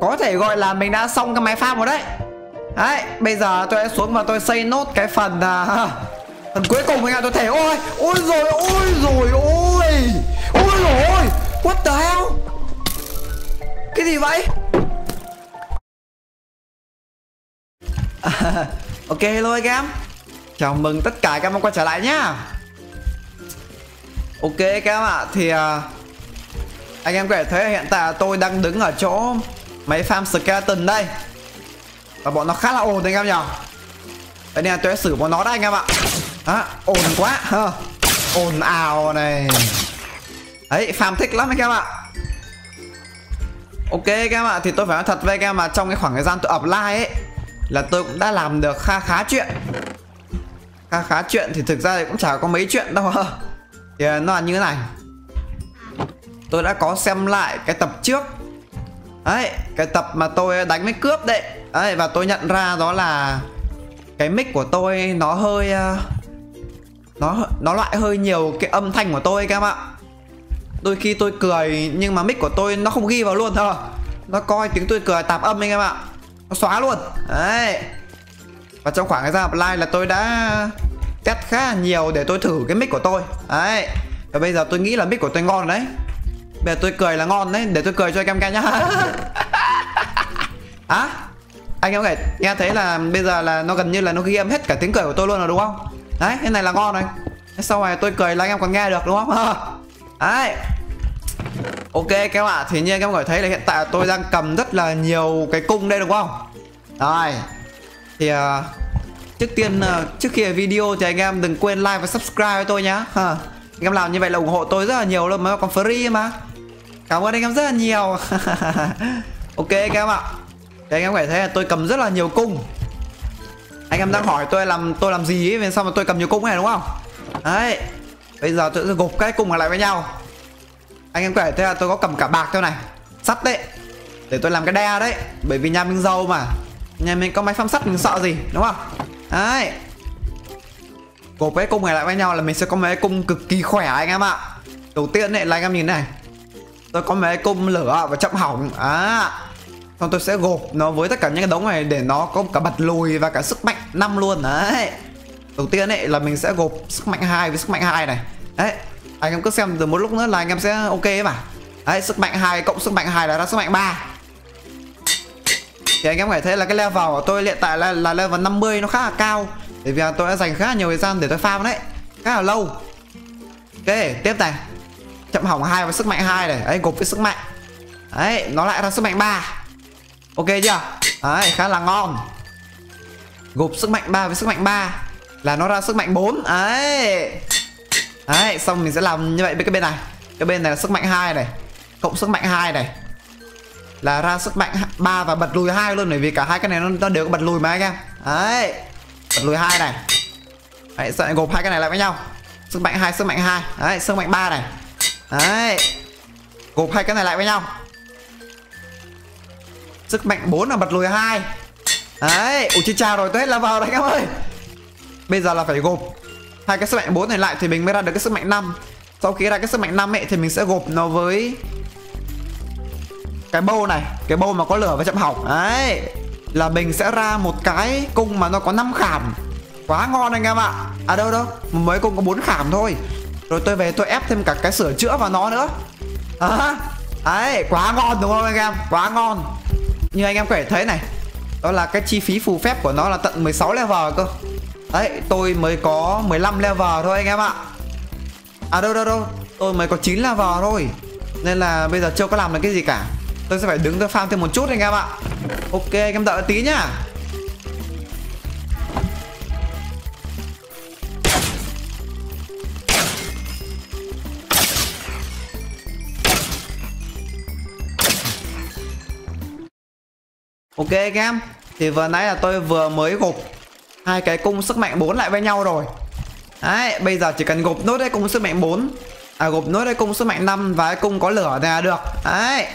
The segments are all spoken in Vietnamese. Có thể gọi là mình đã xong cái máy farm rồi đấy. Đấy, bây giờ tôi sẽ xuống và tôi xây nốt cái phần phần cuối cùng anh ạ. Tôi thể ôi rồi what the hell, cái gì vậy? Ok, hello anh em, chào mừng tất cả các em quay trở lại nhá. Ok các em ạ, thì anh em có thể thấy hiện tại tôi đang đứng ở chỗ máy farm skeleton đây. Và bọn nó khá là ồn anh em nhỉ. Đấy nên là tôi sẽ xử bọn nó đấy anh em ạ. Đó, ồn quá ha. Ồn ào này. Đấy, farm thích lắm anh em ạ. Ok các em ạ, thì tôi phải nói thật với anh em mà trong cái khoảng thời gian tôi up live ấy là tôi cũng đã làm được khá khá chuyện. Thì thực ra thì cũng chả có mấy chuyện đâu ha. Thì nó là như thế này. Tôi đã có xem lại cái tập trước. Đấy, cái tập mà tôi đánh với cướp đấy. Đấy, và tôi nhận ra đó là cái mic của tôi nó hơi nó loại hơi nhiều cái âm thanh của tôi các em ạ. Đôi khi tôi cười nhưng mà mic của tôi nó không ghi vào luôn thôi. Nó coi tiếng tôi cười tạp âm anh em ạ. Nó xóa luôn. Đấy. Và trong khoảng thời gian online là tôi đã test khá là nhiều để tôi thử cái mic của tôi. Đấy. Và bây giờ tôi nghĩ là mic của tôi ngon đấy. Bây giờ tôi cười là ngon đấy, để tôi cười cho anh em nghe nhá. Á, anh em có thể nghe thấy là bây giờ là nó gần như là nó ghi âm hết cả tiếng cười của tôi luôn rồi đúng không? Đấy, cái này là ngon rồi. Sau này tôi cười là anh em còn nghe được đúng không? Đấy. Ok các em ạ, thì như anh em có thể thấy là hiện tại tôi đang cầm rất là nhiều cái cung đây đúng không? Rồi. Thì trước khi video thì anh em đừng quên like và subscribe với tôi nhá. Anh em làm như vậy là ủng hộ tôi rất là nhiều luôn mà còn free mà. Cảm ơn anh em rất là nhiều. Ok các em ạ. Thì anh em có thể thấy là tôi cầm rất là nhiều cung. Anh em đang hỏi tôi làm gì ấy, vì sao mà tôi cầm nhiều cung này đúng không? Đấy. Bây giờ tôi sẽ gộp cái cung lại với nhau. Anh em có thể thấy là tôi có cầm cả bạc theo này, sắt đấy, để tôi làm cái đe đấy. Bởi vì nhà mình giàu mà, nhà mình có máy farm sắt mình sợ gì đúng không? Đấy. Gộp cái cung này lại với nhau là mình sẽ có mấy cung cực kỳ khỏe anh em ạ. Đầu tiên ấy, là anh em nhìn này, tôi có mấy cung lửa và chậm hỏng. Xong tôi sẽ gộp nó với tất cả những cái đống này để nó có cả bật lùi và cả sức mạnh 5 luôn đấy. Đầu tiên ấy là mình sẽ gộp sức mạnh 2 với sức mạnh 2 này. Đấy, anh em cứ xem từ một lúc nữa là anh em sẽ ok ấy mà. Đấy, sức mạnh 2 cộng sức mạnh 2 là ra sức mạnh 3. Thì anh em có thể thấy là cái level của tôi hiện tại là level 50, nó khá là cao. Bởi vì tôi đã dành khá là nhiều thời gian để tôi farm đấy, khá là lâu. Ok, tiếp này, chậm hỏng 2 và sức mạnh 2 này, đấy, gộp với sức mạnh. Đấy, nó lại ra sức mạnh 3. Ok chưa? Đấy, khá là ngon. Gộp sức mạnh 3 với sức mạnh 3 là nó ra sức mạnh 4. Đấy. Đấy, xong mình sẽ làm như vậy với cái bên này. Cái bên này là sức mạnh 2 này, cộng sức mạnh 2 này là ra sức mạnh 3 và bật lùi 2 luôn. Bởi vì cả hai cái này nó đều có bật lùi mà anh em. Đấy, bật lùi 2 này. Đấy, sẽ gộp hai cái này lại với nhau. Sức mạnh 2, sức mạnh 2. Đấy, sức mạnh 3 này. Đấy, gộp hai cái này lại với nhau. Sức mạnh 4 là bật lùi 2. Đấy, ủa chứ chào rồi, tôi hết là vào đấy các em ơi. Bây giờ là phải gộp hai cái sức mạnh 4 này lại thì mình mới ra được cái sức mạnh 5. Sau khi ra cái sức mạnh 5 ấy thì mình sẽ gộp nó với cái bâu này, cái bâu mà có lửa và chậm hỏng. Đấy, là mình sẽ ra một cái cung mà nó có 5 khảm. Quá ngon anh em ạ. À đâu, mới cung có 4 khảm thôi. Rồi tôi về tôi ép thêm cả cái sửa chữa vào nó nữa. Đấy, quá ngon đúng không anh em? Quá ngon. Như anh em có thể thấy này, đó là cái chi phí phù phép của nó là tận 16 level cơ. Đấy, tôi mới có 15 level thôi anh em ạ. À đâu, tôi mới có 9 level thôi. Nên là bây giờ chưa có làm được cái gì cả. Tôi sẽ phải đứng tôi farm thêm một chút anh em ạ. Ok, anh em đợi tí nhá. Ok anh em, thì vừa nãy là tôi vừa mới gộp hai cái cung sức mạnh 4 lại với nhau rồi. Đấy, bây giờ chỉ cần gộp nốt cái cung sức mạnh 4, gộp nốt cái cung sức mạnh 5 và cái cung có lửa này là được. Đấy.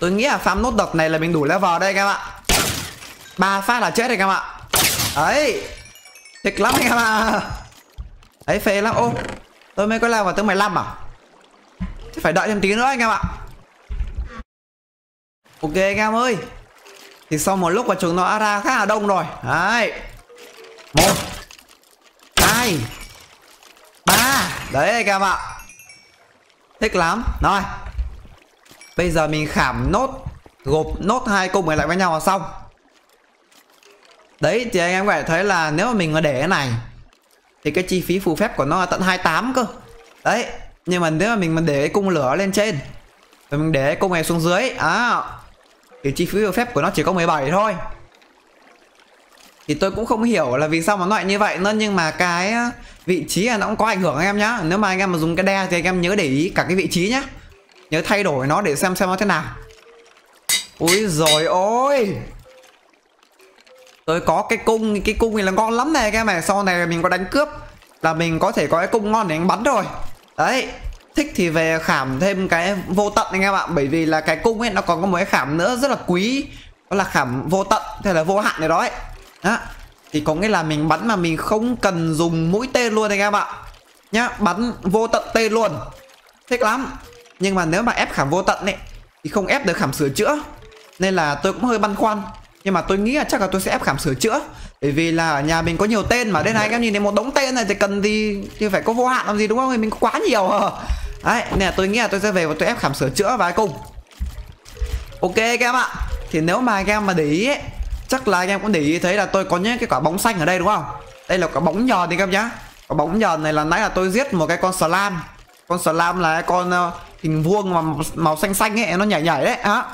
Tôi nghĩ là farm nốt đợt này là mình đủ level đây các em ạ. 3 phát là chết rồi các em ạ. Đấy. Thích lắm anh em ạ. Đấy, phê lắm. Ô, tôi mới có level tới 15 à? Phải đợi thêm tí nữa anh em ạ. Ok anh em ơi, thì sau một lúc mà chúng nó ra khá là đông rồi. Đấy, 1 2 3. Đấy anh em ạ, thích lắm. Rồi, bây giờ mình khảm nốt, gộp nốt hai cung này lại với nhau là xong. Đấy thì anh em có thể thấy là nếu mà mình mà để cái này thì cái chi phí phù phép của nó là tận 28 cơ. Đấy, nhưng mà nếu mà mình để cái cung lửa lên trên rồi mình để cái cung này xuống dưới thì chi phí phù phép của nó chỉ có 17 thôi. Thì tôi cũng không hiểu là vì sao mà nó lại như vậy nữa, nhưng mà cái vị trí là nó cũng có ảnh hưởng anh em nhá. Nếu mà anh em mà dùng cái đe thì anh em nhớ để ý cả cái vị trí nhá, nhớ thay đổi nó để xem nó thế nào. Úi rồi ôi, tôi có cái cung này là ngon lắm này các em này. Sau này mình có đánh cướp là mình có thể có cái cung ngon để anh bắn rồi. Đấy, thích thì về khảm thêm cái vô tận anh em ạ, bởi vì là cái cung ấy nó còn có một cái khảm nữa rất là quý, đó là khảm vô tận hay là vô hạn này đó ấy. Đó, thì có nghĩa là mình bắn mà mình không cần dùng mũi tên luôn anh em ạ nhá, bắn vô tận tên luôn, thích lắm. Nhưng mà nếu mà ép khảm vô tận ấy thì không ép được khảm sửa chữa, nên là tôi cũng hơi băn khoăn. Nhưng mà tôi nghĩ là chắc là tôi sẽ ép khảm sửa chữa, bởi vì là ở nhà mình có nhiều tên mà. Đây này, anh em nhìn thấy một đống tên này thì cần gì thì phải có vô hạn làm gì, đúng không? Thì mình có quá nhiều à. Đấy, nên là tôi nghĩ là tôi sẽ về và tôi ép khảm sửa chữa và cùng. Ok các em ạ, thì nếu mà anh em mà để ý ấy, chắc là anh em cũng để ý thấy là tôi có những cái quả bóng xanh ở đây đúng không? Đây là quả bóng nhòn thì các em nhá. Quả bóng nhòn này là nãy là tôi giết một cái con slime. Con slime là con hình vuông mà màu xanh xanh ấy, nó nhảy nhảy đấy á.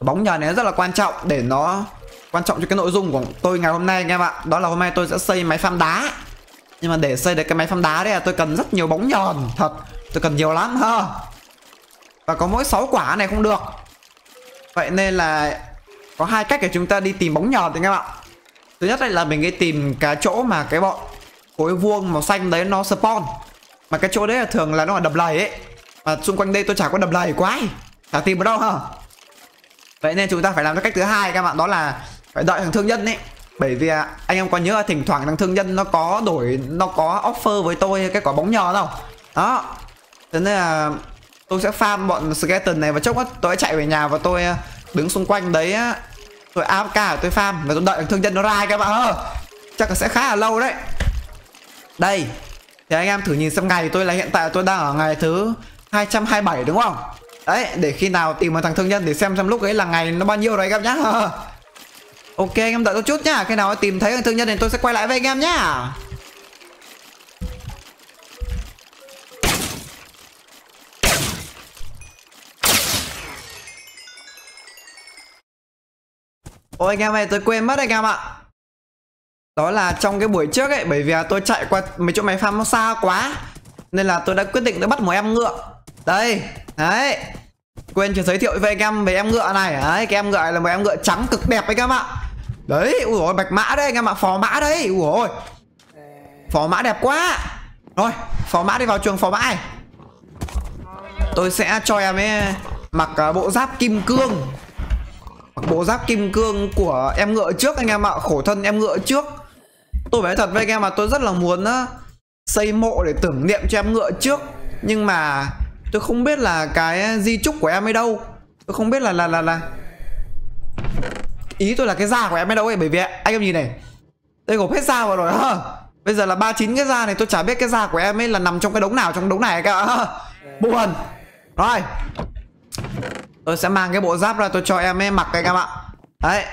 Bóng nhờ này rất là quan trọng, để nó quan trọng cho cái nội dung của tôi ngày hôm nay anh em ạ. Đó là hôm nay tôi sẽ xây máy farm đá. Nhưng mà để xây được cái máy farm đá đấy là tôi cần rất nhiều bóng nhòn, thật, tôi cần nhiều lắm ha. Và có mỗi 6 quả này không được. Vậy nên là có hai cách để chúng ta đi tìm bóng nhòn anh em ạ. Thứ nhất là mình đi tìm cái chỗ mà cái bọn khối vuông màu xanh đấy nó spawn. Mà cái chỗ đấy là thường là nó là đầm lầy ấy. Mà xung quanh đây tôi chả có đầm lầy quá, chả tìm ở đâu ha. Vậy nên chúng ta phải làm cái cách thứ hai các bạn, đó là phải đợi thằng thương nhân ấy. Bởi vì anh em có nhớ là thỉnh thoảng thằng thương nhân nó có offer với tôi cái quả bóng nhỏ đâu. Đó, thế nên là tôi sẽ farm bọn skeleton này và chốc đó, tôi chạy về nhà và tôi đứng xung quanh đấy, tôi AFK, tôi farm và tôi đợi thằng thương nhân nó ra các bạn ơi. Chắc là sẽ khá là lâu đấy. Đây, thì anh em thử nhìn xem ngày tôi là hiện tại tôi đang ở ngày thứ 227 đúng không? Đấy, để khi nào tìm một thằng thương nhân để xem lúc ấy là ngày nó bao nhiêu đấy các em nhá. Ok anh em đợi tôi chút nhá, khi nào tìm thấy thằng thương nhân thì tôi sẽ quay lại với anh em nhá. Ôi anh em ơi, tôi quên mất anh em ạ. Đó là trong cái buổi trước ấy, bởi vì tôi chạy qua mấy chỗ máy farm nó xa quá, nên là tôi đã quyết định tôi bắt một em ngựa. Đây, đấy, quên chưa giới thiệu với anh em về em ngựa này. Đấy, cái em ngựa này là một em ngựa trắng cực đẹp anh em ạ. Đấy, ui dồi, bạch mã đấy anh em ạ, phò mã đấy, ui dồi, phò mã đẹp quá. Rồi, phò mã đi vào chuồng phò mã này. Tôi sẽ cho em ấy mặc bộ giáp kim cương. Mặc bộ giáp kim cương của em ngựa trước anh em ạ, khổ thân em ngựa trước. Tôi phải thật với anh em mà tôi rất là muốn xây mộ để tưởng niệm cho em ngựa trước. Nhưng mà tôi không biết là cái di trúc của em ấy đâu. Tôi không biết là ý tôi là cái da của em ấy đâu ấy. Bởi vì anh em nhìn này, tôi gộp hết da vào rồi ha. Bây giờ là 39 cái da này, tôi chả biết cái da của em ấy là nằm trong cái đống nào trong đống này các bạn ha. Buồn. Rồi, tôi sẽ mang cái bộ giáp ra tôi cho em ấy mặc các bạn. Đấy,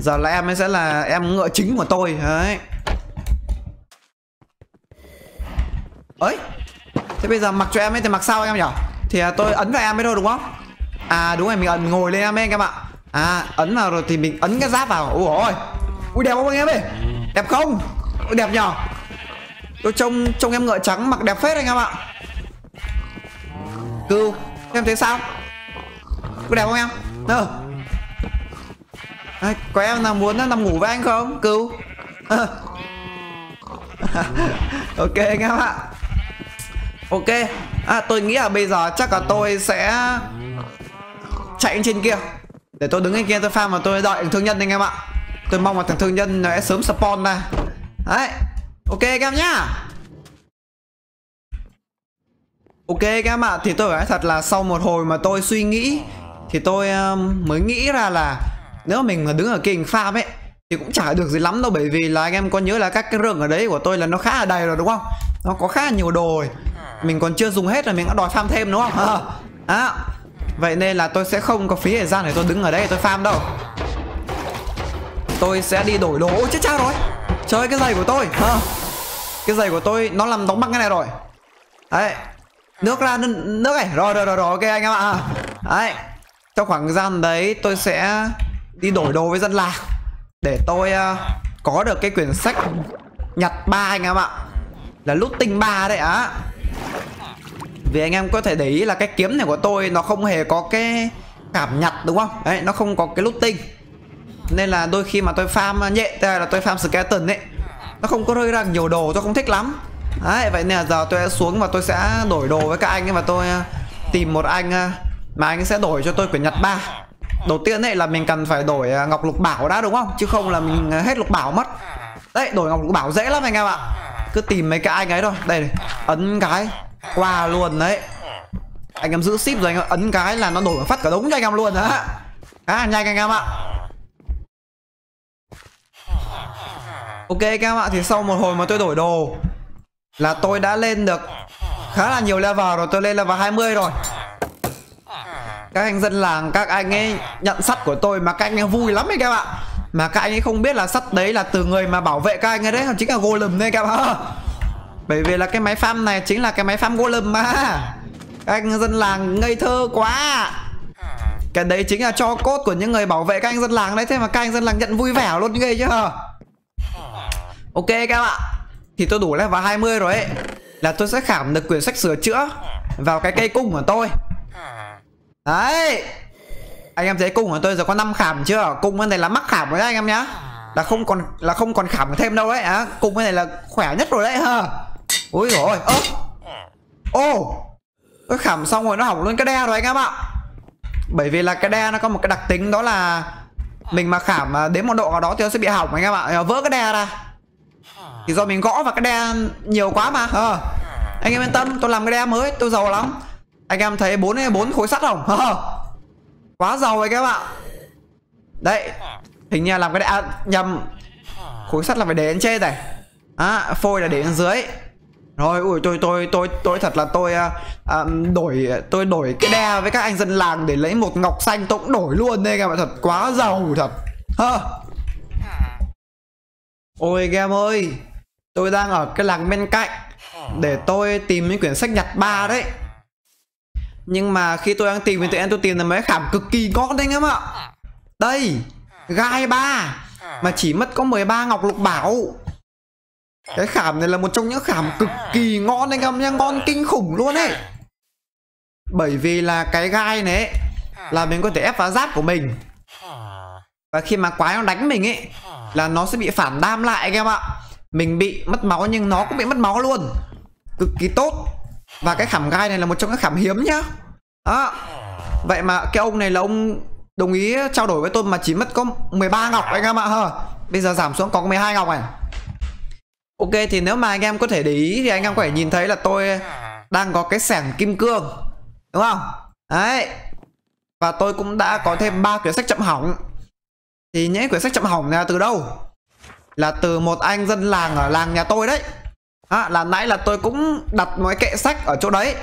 giờ là em ấy sẽ là em ngựa chính của tôi. Đấy. Ấy, thế bây giờ mặc cho em ấy thì mặc sao anh em nhỉ? Thì tôi ấn vào em ấy thôi đúng không? À đúng rồi, mình ấn ngồi lên em ấy anh em ạ. À ấn vào rồi thì mình ấn cái giáp vào. Ôi ôi, ui đẹp không anh em ơi? Đẹp không? Ui, đẹp nhở? Tôi trông em ngựa trắng mặc đẹp phết anh em ạ. Cừu, em thấy sao? Có đẹp không em? Nơ. À, có em nào muốn nằm ngủ với anh không? Cừu. Ok anh em ạ. Ok, tôi nghĩ là bây giờ chắc là tôi sẽ chạy trên kia, để tôi đứng trên kia tôi farm và tôi đợi thương nhân anh em ạ. Tôi mong là thằng thương nhân nó sẽ sớm spawn ra. Đấy, ok các em nhá. Ok các em ạ, thì tôi phải nói thật là sau một hồi mà tôi suy nghĩ, thì thì tôi mới nghĩ ra là nếu mà mình đứng ở cái hình farm ấy thì cũng chả được gì lắm đâu, bởi vì là anh em có nhớ là các cái rừng ở đấy của tôi là nó khá là đầy rồi đúng không, nó có khá là nhiều đồ rồi, mình còn chưa dùng hết là mình đã đòi farm thêm đúng không. Vậy nên là tôi sẽ không có phí thời gian để tôi đứng ở đây tôi farm đâu, tôi sẽ đi đổi đồ. Chết cha rồi, trời ơi, cái giày của tôi cái giày của tôi nó làm đóng băng cái này rồi đấy, nước ra nước này rồi ok anh em ạ. Đấy, trong khoảng gian đấy tôi sẽ đi đổi đồ với dân làng để tôi có được cái quyển sách nhặt 3 anh em ạ, là looting 3 đấy á. Vì anh em có thể để ý là cái kiếm này của tôi nó không hề có cái cảm nhặt đúng không, đấy, nó không có cái looting, nên là đôi khi mà tôi farm nhện hay là tôi farm skeleton ấy, nó không có rơi ra nhiều đồ, tôi không thích lắm. Đấy, vậy nên là giờ tôi sẽ xuống và tôi sẽ đổi đồ với các anh ấy, và tôi tìm một anh mà anh sẽ đổi cho tôi quyển nhặt 3. Đầu tiên ấy là mình cần phải đổi ngọc lục bảo đã đúng không, chứ không là mình hết lục bảo mất. Đấy, đổi ngọc lục bảo dễ lắm anh em ạ, cứ tìm mấy cái anh ấy thôi. Đây này, ấn cái qua luôn đấy. Anh em giữ ship rồi anh em ấn cái là nó đổi phát cả đống cho anh em luôn á. Nhanh anh em ạ. Ok anh em ạ, thì sau một hồi mà tôi đổi đồ là tôi đã lên được khá là nhiều level rồi, tôi lên level 20 rồi. Các anh dân làng, các anh ấy nhận sắt của tôi mà các anh ấy vui lắm ấy các bạn ạ. Mà các anh ấy không biết là sắt đấy là từ người mà bảo vệ các anh ấy đấy, chính là Golem đấy các bạn ạ. Bởi vì là cái máy farm này chính là cái máy farm Golem mà. Các anh dân làng ngây thơ quá. Cái đấy chính là cho cốt của những người bảo vệ các anh dân làng đấy, thế mà các anh dân làng nhận vui vẻ luôn ghê chứ. Ok các bạn ạ. Thì tôi đủ level 20 rồi ấy, là tôi sẽ khảm được quyển sách sửa chữa vào cái cây cung của tôi. Đấy, anh em thấy cung của tôi giờ có 5 khảm chưa? Cung bên này là mắc khảm rồi đấy anh em nhá, là không còn khảm thêm đâu đấy. Cung bên này là khỏe nhất rồi đấy ha. Úi dồi ôi, tôi khảm xong rồi nó hỏng luôn cái đe rồi anh em ạ. Bởi vì là cái đe nó có một cái đặc tính đó là mình mà khảm đến một độ nào đó thì nó sẽ bị hỏng anh em ạ, vỡ cái đe ra. Thì do mình gõ vào cái đe nhiều quá mà. Anh em yên tâm, tôi làm cái đe mới, tôi giàu lắm. Anh em thấy 4 khối sắt không? Quá giàu rồi các bạn. Đấy, hình như làm cái đe nhầm, khối sắt là phải để lên trên này, phôi là để lên dưới. Rồi, ui tôi thật là tôi đổi cái đe với các anh dân làng để lấy một ngọc xanh tôi cũng đổi luôn đây các bạn, thật quá giàu thật. Ôi game ơi, tôi đang ở cái làng bên cạnh để tôi tìm những quyển sách nhặt 3 đấy. Nhưng mà khi tôi đang tìm thì tự nhiên tôi tìm được mấy khảm cực kỳ ngon đấy anh em ạ. Đây, gai 3 mà chỉ mất có 13 ngọc lục bảo. Cái khảm này là một trong những khảm cực kỳ ngon anh em nhá, ngon kinh khủng luôn ấy. Bởi vì là cái gai này ấy, là mình có thể ép vào giáp của mình, và khi mà quái nó đánh mình ấy là nó sẽ bị phản đam lại anh em ạ. Mình bị mất máu nhưng nó cũng bị mất máu luôn, cực kỳ tốt. Và cái khảm gai này là một trong các khảm hiếm nhá. Vậy mà cái ông này là ông đồng ý trao đổi với tôi mà chỉ mất có 13 ngọc anh em ạ. Bây giờ giảm xuống còn 12 ngọc này. Ok, thì nếu mà anh em có thể để ý thì anh em có thể nhìn thấy là tôi đang có cái sẻng kim cương, đúng không? Đấy, và tôi cũng đã có thêm 3 quyển sách chậm hỏng. Thì những quyển sách chậm hỏng này là từ đâu? Là từ một anh dân làng ở làng nhà tôi đấy. Là nãy là tôi cũng đặt một cái kệ sách ở chỗ đấy,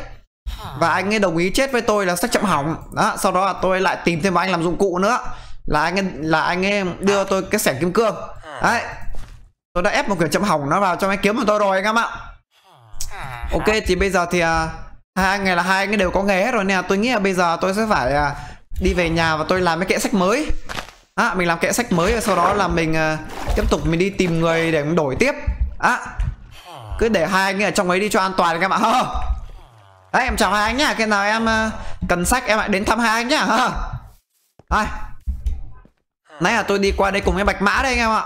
và anh ấy đồng ý chết với tôi là sách chậm hỏng. Đó, sau đó là tôi lại tìm thêm một anh làm dụng cụ nữa, là anh ấy đưa tôi cái sẻng kim cương. Đấy, tôi đã ép một quyển chậm hỏng nó vào trong cái kiếm của tôi rồi anh em ạ. Ok, thì bây giờ thì hai anh này là hai anh ấy đều có nghề hết rồi, nên là tôi nghĩ là bây giờ tôi sẽ phải đi về nhà và tôi làm cái kệ sách mới. Mình làm kệ sách mới, và sau đó là mình tiếp tục mình đi tìm người để mình đổi tiếp. Cứ để hai anh ấy ở trong ấy đi cho an toàn các bạn. Đấy, em chào hai anh nhá, khi nào em cần sách em lại đến thăm hai anh nhá. Nãy là tôi đi qua đây cùng với bạch mã đây anh em ạ.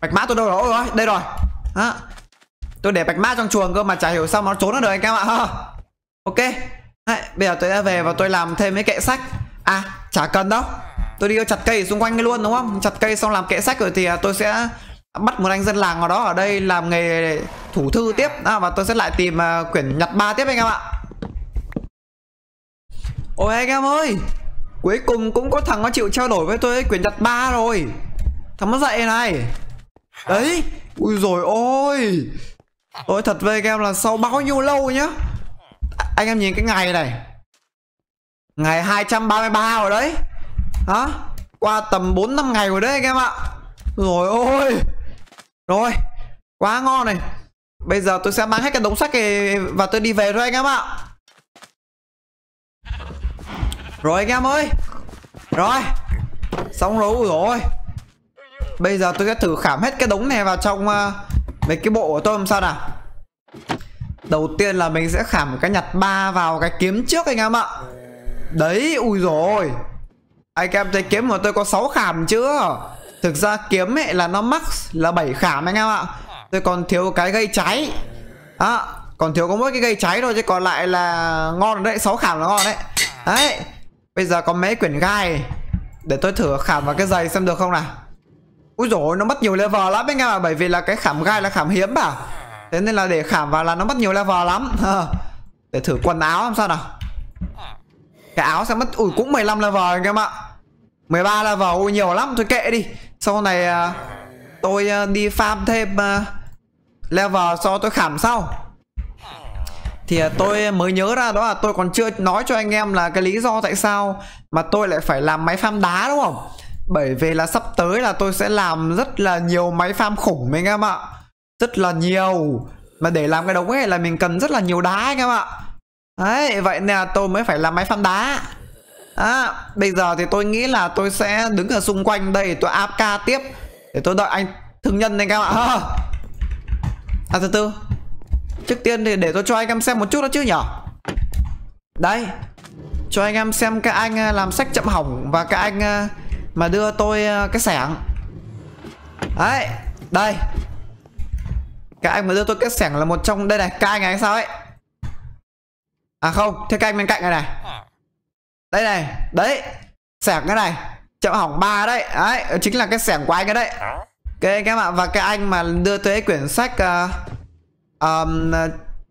Bạch mã tôi đâu rồi, đây rồi. Tôi để bạch mã trong chuồng cơ mà chả hiểu sao mà nó trốn được anh em ạ. Ok, đấy, bây giờ tôi đã về và tôi làm thêm cái kệ sách. Chả cần đâu, tôi đi chặt cây xung quanh luôn đúng không, chặt cây xong làm kệ sách rồi thì tôi sẽ bắt một anh dân làng nào đó ở đây làm nghề thủ thư tiếp. Và tôi sẽ lại tìm quyển nhặt 3 tiếp anh em ạ. Ôi anh em ơi, Cuối cùng cũng có thằng nó chịu trao đổi với tôi quyền đặt 3 rồi. Thằng nó dậy này. Đấy. Ui rồi ôi. Ôi thật về game là sau bao nhiêu lâu nhá. Anh em nhìn cái ngày này. Ngày 233 rồi đấy. Hả? Qua tầm 4-5 ngày rồi đấy anh em ạ. Rồi ôi. Rồi. Quá ngon này. Bây giờ tôi sẽ mang hết cái đống sách này và tôi đi về thôi anh em ạ. Rồi anh em ơi. Rồi. Xong rồi rồi. Bây giờ tôi sẽ thử khảm hết cái đống này vào trong mấy cái bộ của tôi làm sao nào. Đầu tiên là mình sẽ khảm cái nhặt 3 vào cái kiếm trước anh em ạ. Đấy ui rồi. Anh em thấy kiếm của tôi có 6 khảm chưa? Thực ra kiếm ấy là nó max là 7 khảm anh em ạ. Tôi còn thiếu cái gây cháy. Đó, à, còn thiếu có mỗi cái gây cháy thôi chứ còn lại là ngon rồi đấy, 6 khảm là ngon đấy. Đấy. Bây giờ có mấy quyển gai. Để tôi thử khảm vào cái giày xem được không nào. Úi dồi ôi, nó mất nhiều level lắm anh em ạ, bởi vì là cái khảm gai là khảm hiếm à. Thế nên là để khảm vào là nó mất nhiều level lắm. Để thử quần áo làm sao nào. Cái áo sẽ mất, ui cũng 15 level anh em ạ. 13 level, ui nhiều lắm, thôi kệ đi. Sau này tôi đi farm thêm level sau tôi khảm sau. Thì tôi mới nhớ ra đó là tôi còn chưa nói cho anh em là cái lý do tại sao mà tôi lại phải làm máy farm đá đúng không? Bởi vì là sắp tới là tôi sẽ làm rất là nhiều máy farm khủng anh em ạ. Rất là nhiều. Mà để làm cái đống ấy là mình cần rất là nhiều đá anh em ạ. Đấy, vậy nên là tôi mới phải làm máy farm đá. À, bây giờ thì tôi nghĩ là tôi sẽ đứng ở xung quanh đây, tôi AFK tiếp. Để tôi đợi anh thương nhân này các bạn ạ. À từ từ. Trước tiên thì để tôi cho anh em xem một chút đó chứ nhở. Đấy. Cho anh em xem cái anh làm sách chậm hỏng và cái anh mà đưa tôi cái xẻng. Đấy. Đây. Cái anh mà đưa tôi cái xẻng là một trong đây này. Cái anh này hay sao ấy. À không, thế cái anh bên cạnh này này. Đây này. Đấy. Xẻng cái này chậm hỏng 3 đấy. Đấy chính là cái xẻng của anh ấy đấy. Ok anh em ạ. Và cái anh mà đưa tới quyển sách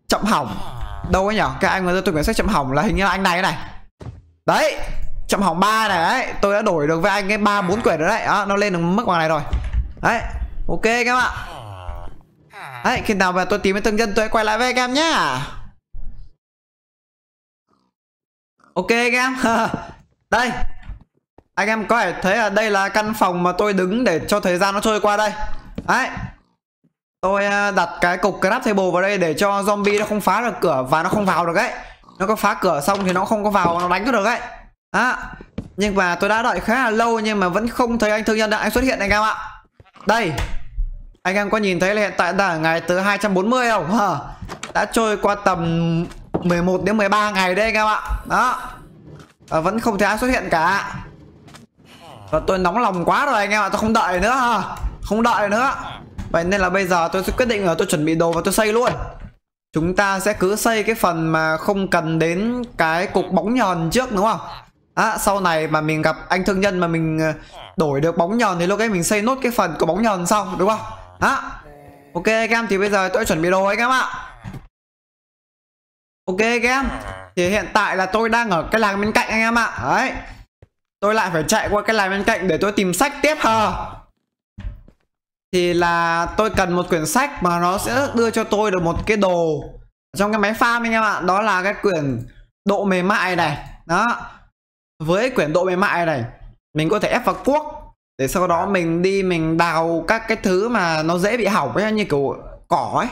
chậm hỏng đâu ấy nhở. Cái anh mà đưa tới quyển sách chậm hỏng là hình như là anh này này. Đấy chậm hỏng 3 này đấy. Tôi đã đổi được với anh cái 3-4 quyển rồi đấy. À, nó lên được mức bằng này rồi. Đấy ok anh em ạ. Đấy khi nào mà tôi tìm thấy thương nhân tôi quay lại với anh em nhá. Ok anh em. Đây anh em có thể thấy là đây là căn phòng mà tôi đứng để cho thời gian nó trôi qua đây. Đấy. Tôi đặt cái cục crab table vào đây để cho zombie nó không phá được cửa và nó không vào được ấy. Nó có phá cửa xong thì nó không có vào nó đánh được ấy. Đó. Nhưng mà tôi đã đợi khá là lâu nhưng mà vẫn không thấy anh thương nhân đã xuất hiện anh em ạ. Đây. Anh em có nhìn thấy là hiện tại đã ngày thứ 240 không? Hả? Đã trôi qua tầm 11 đến 13 ngày đây anh em ạ. Đó. Và vẫn không thấy ai xuất hiện cả. Và tôi nóng lòng quá rồi anh em ạ, tôi không đợi nữa ha. Không đợi nữa. Vậy nên là bây giờ tôi sẽ quyết định là tôi chuẩn bị đồ và tôi xây luôn. Chúng ta sẽ cứ xây cái phần mà không cần đến cái cục bóng nhòn trước đúng không? À, sau này mà mình gặp anh thương nhân mà mình đổi được bóng nhòn thì lúc ấy mình xây nốt cái phần của bóng nhòn sau đúng không? À, ok anh em thì bây giờ tôi chuẩn bị đồ anh em ạ. Ok anh em. Thì hiện tại là tôi đang ở cái làng bên cạnh anh em ạ. Đấy. Tôi lại phải chạy qua cái làng bên cạnh để tôi tìm sách tiếp hả. Thì là tôi cần một quyển sách mà nó sẽ đưa cho tôi được một cái đồ trong cái máy farm anh em ạ. Đó là cái quyển độ mềm mại này. Đó. Với quyển độ mềm mại này mình có thể ép vào cuốc để sau đó mình đi mình đào các cái thứ mà nó dễ bị hỏng ấy, như kiểu cỏ ấy.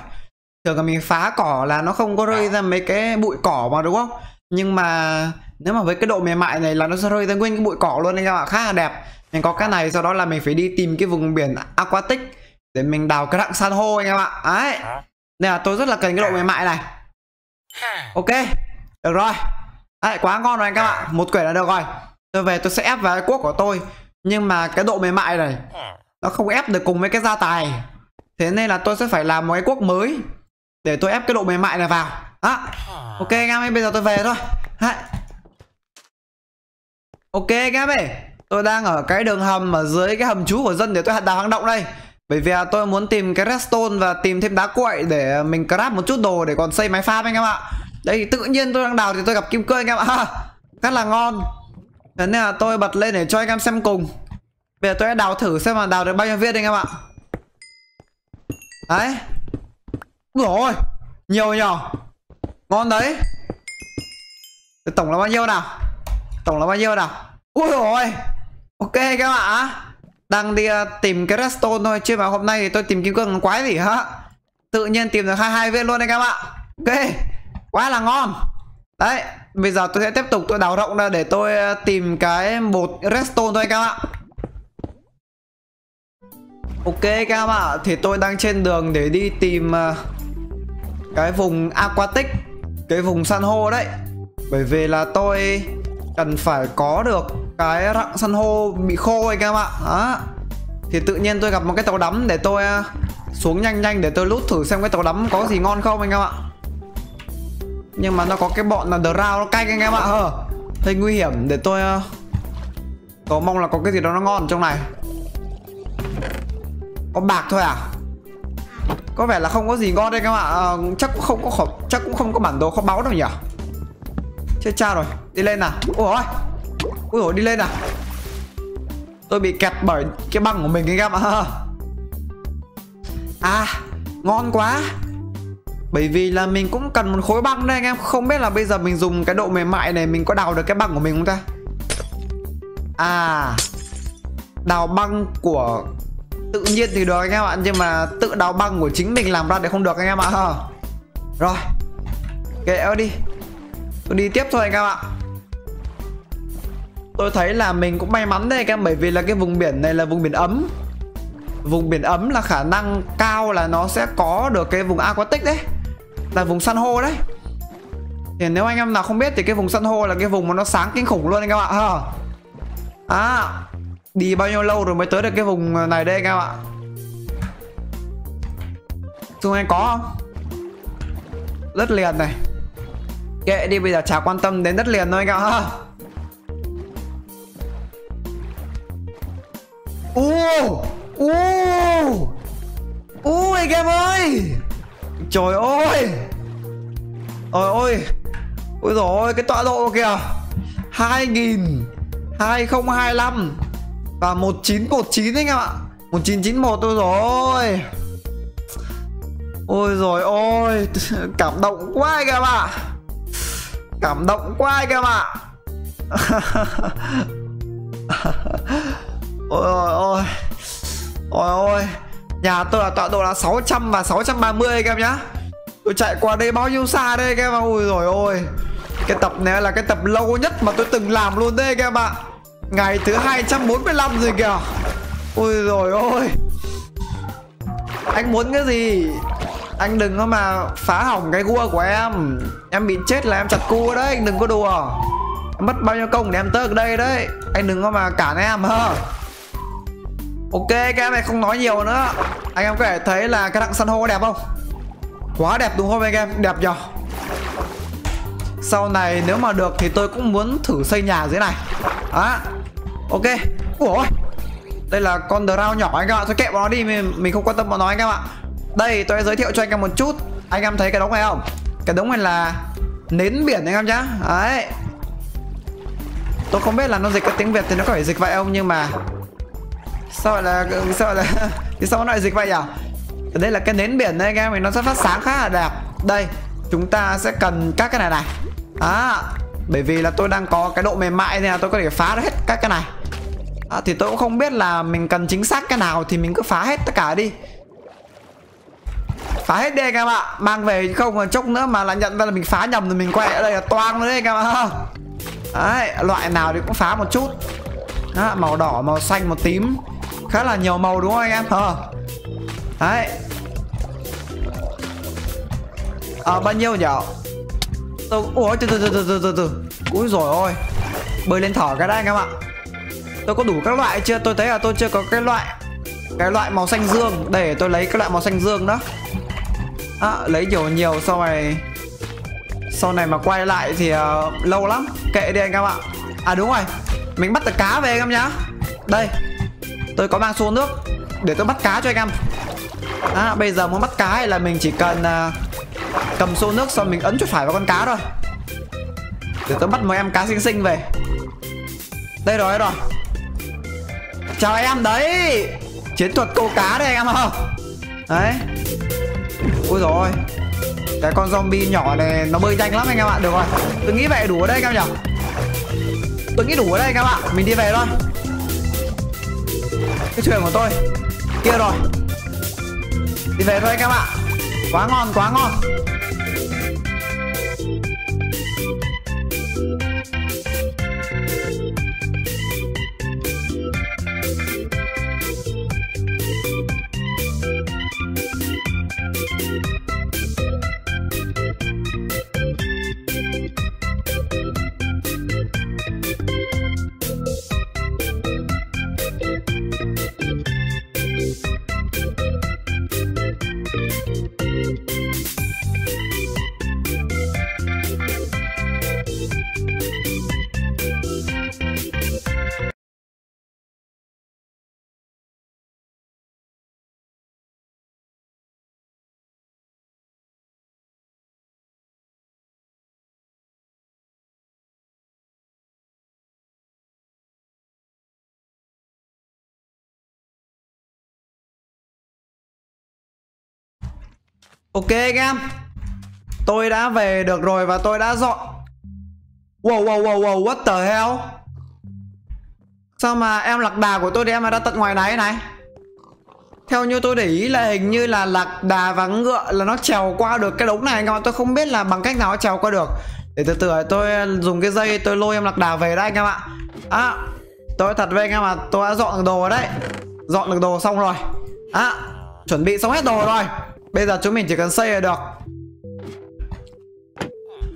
Thường là mình phá cỏ là nó không có rơi ra mấy cái bụi cỏ mà đúng không. Nhưng mà nếu mà với cái độ mềm mại này là nó sẽ rơi ra nguyên cái bụi cỏ luôn anh em ạ, khá là đẹp. Mình có cái này, sau đó là mình phải đi tìm cái vùng biển aquatic để mình đào cái rặng san hô anh em ạ. Đấy. Nên là tôi rất là cần cái độ mềm mại này. Ok. Được rồi. Đấy, quá ngon rồi anh em ạ. Một quyển là được rồi. Tôi về tôi sẽ ép vào cái cuốc của tôi. Nhưng mà cái độ mềm mại này nó không ép được cùng với cái gia tài. Thế nên là tôi sẽ phải làm một cái cuốc mới để tôi ép cái độ mềm mại này vào. Đó. Ok anh em ơi, bây giờ tôi về thôi. Đấy. Ok anh em ơi, tôi đang ở cái đường hầm ở dưới cái hầm trú của dân để tôi đào hang động đây. Bởi vì tôi muốn tìm cái redstone và tìm thêm đá cuội để mình craft một chút đồ để còn xây máy farm anh em ạ. Đây tự nhiên tôi đang đào thì tôi gặp kim cương anh em ạ. Rất là ngon. Thế nên là tôi bật lên để cho anh em xem cùng. Bây giờ tôi đã đào thử xem là đào được bao nhiêu viên anh em ạ. Đấy. Rồi, nhiều nhỏ. Ngon đấy. Thế tổng là bao nhiêu nào? Tổng là bao nhiêu nào? Ui rồi. Ok các bạn ạ. Đang đi tìm cái redstone thôi, chứ mà hôm nay thì tôi tìm kim cương quái gì hả? Tự nhiên tìm được 22 viên luôn anh em ạ. Ok, quá là ngon. Đấy, bây giờ tôi sẽ tiếp tục tôi đào rộng ra để tôi tìm cái bột redstone thôi các bạn ạ. Ok các bạn ạ, thì tôi đang trên đường để đi tìm cái vùng aquatic, cái vùng san hô đấy. Bởi vì là tôi cần phải có được cái rặng san hô bị khô anh em ạ. Đó. Thì tự nhiên tôi gặp một cái tàu đắm để tôi xuống nhanh nhanh để tôi lút thử xem cái tàu đắm có gì ngon không anh em ạ. Nhưng mà nó có cái bọn là The Round nó canh anh em ạ. Hơi nguy hiểm, để tôi có mong là có cái gì đó nó ngon trong này. Có bạc thôi à? Có vẻ là không có gì ngon đây các bạn ạ. Chắc cũng không có bản đồ kho báu đâu nhỉ. Chết cha rồi, đi lên nào. Ui dồi, đi lên nào. Tôi bị kẹt bởi cái băng của mình anh em ạ. À, ngon quá. Bởi vì là mình cũng cần một khối băng đây anh em. Không biết là bây giờ mình dùng cái độ mềm mại này mình có đào được cái băng của mình không ta. À, đào băng của tự nhiên thì được anh em ạ. Nhưng mà tự đào băng của chính mình làm ra để không được anh em ạ. Rồi, kệ đi. Tôi đi tiếp thôi anh em ạ. Tôi thấy là mình cũng may mắn đấy anh em. Bởi vì là cái vùng biển này là vùng biển ấm. Vùng biển ấm là khả năng cao là nó sẽ có được cái vùng aquatic đấy, là vùng san hô đấy. Thì nếu anh em nào không biết thì cái vùng san hô là cái vùng mà nó sáng kinh khủng luôn anh em ạ. Đi bao nhiêu lâu rồi mới tới được cái vùng này đây anh em ạ. Xung quanh có không? Đất liền này. Kệ đi, bây giờ chả quan tâm đến đất liền thôi anh em ạ. Ui anh em ơi. Trời ơi. Ôi dồi ôi, cái tọa độ kìa. 2025 và 1919 anh em ạ. 1991. Ôi dồi ôi. Ôi dồi ôi. Cảm động quá anh em ạ. Cảm động quá anh em ạ. Ôi ôi. Nhà tôi là tọa độ là 600 và 630 anh em nhá. Tôi chạy qua đây bao nhiêu xa đây anh em ạ. Ôi dồi ôi. Cái tập này là cái tập lâu nhất mà tôi từng làm luôn đấy anh em ạ. Ngày thứ 245 rồi kìa. Ôi dồi ôi. Anh muốn cái gì? Anh đừng có mà phá hỏng cái cua của em. Em bị chết là em chặt cua đấy. Anh đừng có đùa. Em mất bao nhiêu công để em tới được đây đấy. Anh đừng có mà cản em hả. Ok các em này, không nói nhiều nữa. Anh em có thể thấy là cái rặng san hô đẹp không? Quá đẹp đúng không anh em? Đẹp nhờ. Sau này nếu mà được thì tôi cũng muốn thử xây nhà dưới này. Đó. Ok. Ủa, đây là con The Round nhỏ anh em ạ. Thôi kệ bọn nó đi, mình không quan tâm bọn nó anh em ạ. Đây tôi sẽ giới thiệu cho anh em một chút. Anh em thấy cái đống này không? Cái đống này là nến biển anh em nhá. Đấy. Tôi không biết là nó dịch cái tiếng Việt thì nó có phải dịch vậy không, nhưng mà sao nó lại dịch vậy nhỉ? Đây là cái nến biển đây anh em, thì nó sẽ phát sáng khá là đẹp. Đây, chúng ta sẽ cần các cái này này. Đó. Bởi vì là tôi đang có cái độ mềm mại nên là tôi có thể phá hết các cái này. Thì tôi cũng không biết là mình cần chính xác cái nào thì mình cứ phá hết tất cả đi. Phá hết đi anh em ạ. Mang về không còn chốc nữa mà lại nhận ra là mình phá nhầm rồi mình quay ở đây là toang luôn đấy anh em ạ. Đấy, loại nào thì cũng phá một chút. Đó, màu đỏ, màu xanh, màu tím. Khá là nhiều màu đúng không anh em? Đấy. Bao nhiêu nhỉ? Ủa, từ từ. Úi dồi ôi. Bơi lên thở cái đấy anh em ạ. Tôi có đủ các loại chưa? Tôi thấy là tôi chưa có cái loại màu xanh dương. Để tôi lấy cái loại màu xanh dương đó. Lấy nhiều sau này mà quay lại thì lâu lắm. Kệ đi anh em ạ. À đúng rồi, mình bắt được cá về anh em nhá. Đây, tôi có mang xuống nước để tôi bắt cá cho anh em. Bây giờ muốn bắt cá là mình chỉ cần cầm xô nước xong mình ấn chuột phải vào con cá thôi. Để tôi bắt một em cá xinh xinh về. Đây rồi, đây rồi. Chào em đấy. Chiến thuật câu cá đây anh em ơi. Đấy. Ôi dồi ôi. Cái con zombie nhỏ này nó bơi nhanh lắm anh em ạ. Được rồi, tôi nghĩ vậy đủ ở đây anh em nhỉ. Tôi nghĩ đủ ở đây anh em ạ. Mình đi về thôi. Cái thuyền của tôi kia rồi. Đi về thôi anh em ạ. Quá ngon, quá ngon. Ok anh em, tôi đã về được rồi và tôi đã dọn. Wow wow wow wow, what the hell. Sao mà em lạc đà của tôi thì em đã tận ngoài này này. Theo như tôi để ý là hình như là lạc đà và ngựa là nó trèo qua được cái đống này anh em ạ. Tôi không biết là bằng cách nào nó trèo qua được. Để từ từ tôi dùng cái dây tôi lôi em lạc đà về đây anh em ạ. À, tôi thật với anh em ạ, tôi đã dọn được đồ rồi đấy. Dọn được đồ xong rồi. À, chuẩn bị xong hết đồ rồi. Bây giờ chúng mình chỉ cần xây là được.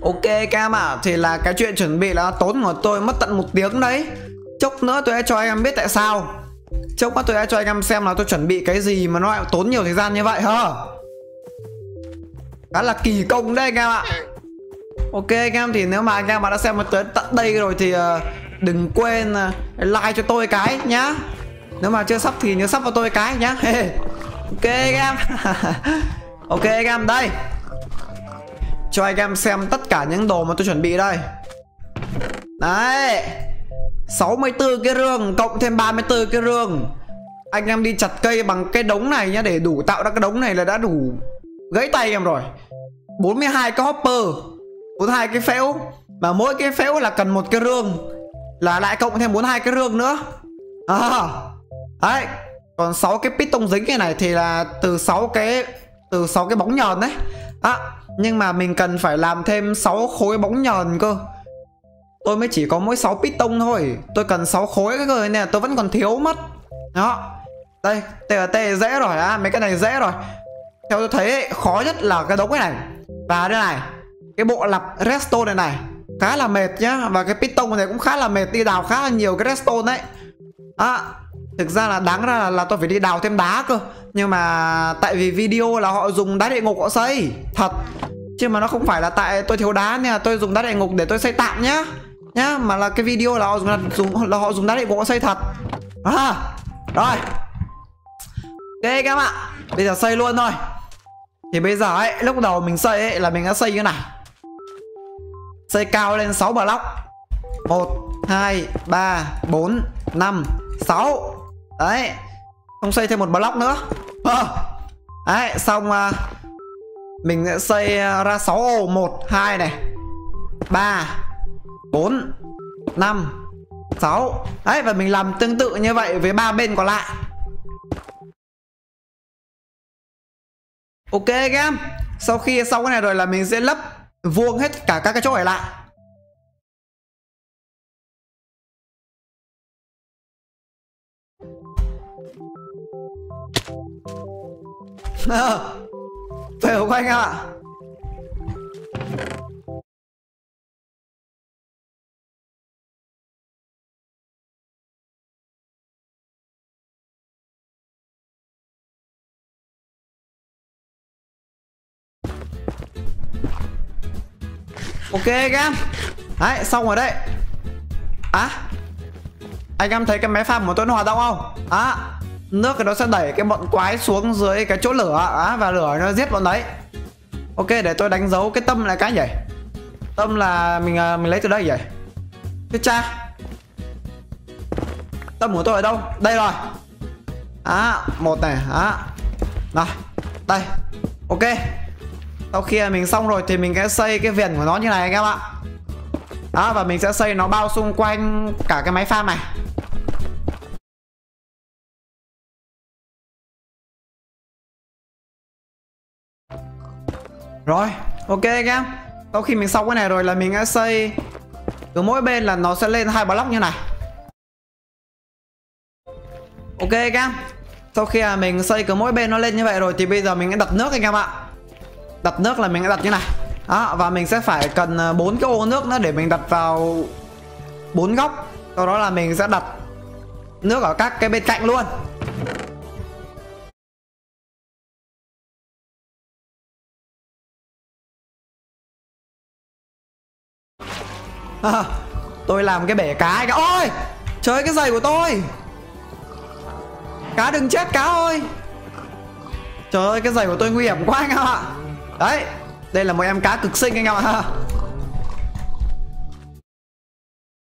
Ok các em ạ. Thì là cái chuyện chuẩn bị là tốn của tôi mất tận 1 tiếng đấy. Chốc nữa tôi sẽ cho anh em biết tại sao. Chốc nữa tôi sẽ cho anh em xem là tôi chuẩn bị cái gì mà nó lại tốn nhiều thời gian như vậy hả. Đó là kỳ công đấy anh em ạ. Ok anh em, thì nếu mà anh em mà đã xem tới tận đây rồi thì đừng quên like cho tôi cái nhá. Nếu mà chưa sub thì nhớ sub vào tôi cái nhá. Ok anh em. Ok anh em, đây cho anh em xem tất cả những đồ mà tôi chuẩn bị đây. Đấy, 64 cái rương cộng thêm 34 cái rương. Anh em đi chặt cây bằng cái đống này nhá. Để đủ tạo ra cái đống này là đã đủ gãy tay em rồi. 42 cái hopper, 42 cái phễu. Mà mỗi cái phễu là cần 1 cái rương. Là lại cộng thêm 42 cái rương nữa à. Đấy, còn 6 cái pít tông dính cái này thì là từ 6 cái bóng nhờn đấy. À, nhưng mà mình cần phải làm thêm 6 khối bóng nhờn cơ. Tôi mới chỉ có mỗi 6 pít tông thôi. Tôi cần 6 khối cái cơ này, tôi vẫn còn thiếu mất. Đó. Đây, TRT dễ rồi á, mấy cái này dễ rồi. Theo tôi thấy ấy, khó nhất là cái đống cái này. Và đây này, cái bộ lặp redstone này này, khá là mệt nhá. Và cái pít tông này cũng khá là mệt, đi đào khá là nhiều cái redstone đấy. À, thực ra là đáng ra là tôi phải đi đào thêm đá cơ. Nhưng mà tại vì video là họ dùng đá địa ngục họ xây thật. Chứ mà nó không phải là tại tôi thiếu đá nên là tôi dùng đá địa ngục để tôi xây tạm nhá. Nhá, mà là cái video là họ dùng đá địa ngục họ xây thật. À, rồi. Ok các em ạ, bây giờ xây luôn thôi. Thì bây giờ ấy, lúc đầu mình xây ấy là mình đã xây như thế này. Xây cao lên 6 block. 1, 2, 3, 4, 5, 6. Đấy, không xây thêm 1 block nữa. Đấy, xong mình sẽ xây ra 6 ô. 1, 2 này, 3, 4, 5, 6. Đấy, và mình làm tương tự như vậy với 3 bên còn lại. Ok các em, sau khi xong cái này rồi là mình sẽ lấp vuông hết tất cả các cái chỗ này lại. Phèo của anh em ạ. Ok anh em. Đấy, xong rồi đấy. À, anh em thấy cái máy farm của tôi nó hoạt động không? À, nước thì nó sẽ đẩy cái bọn quái xuống dưới cái chỗ lửa á, và lửa nó giết bọn đấy. Ok, để tôi đánh dấu cái tâm là cái gì? Tâm là mình lấy từ đây vậy? Thế cha. Tâm của tôi ở đâu? Đây rồi. Một này. Rồi, đây. Ok. Sau khi mình xong rồi thì mình sẽ xây cái viền của nó như này anh em ạ. Đó, và mình sẽ xây nó bao xung quanh cả cái máy farm này. Rồi, ok anh em. Sau khi mình xong cái này rồi là mình sẽ xây từ mỗi bên là nó sẽ lên 2 block như này. Ok anh em. Sau khi mình xây cứ mỗi bên nó lên như vậy rồi thì bây giờ mình sẽ đặt nước anh em ạ. Đặt nước là mình sẽ đặt như này. Đó, và mình sẽ phải cần 4 cái ô nước nữa để mình đặt vào 4 góc. Sau đó là mình sẽ đặt nước ở các cái bên cạnh luôn. Tôi làm cái bể cá anh em. Ôi trời, cái giày của tôi. Cá đừng chết cá ơi. Trời ơi, cái giày của tôi nguy hiểm quá anh em ạ. Đấy, đây là một em cá cực xinh anh em ạ.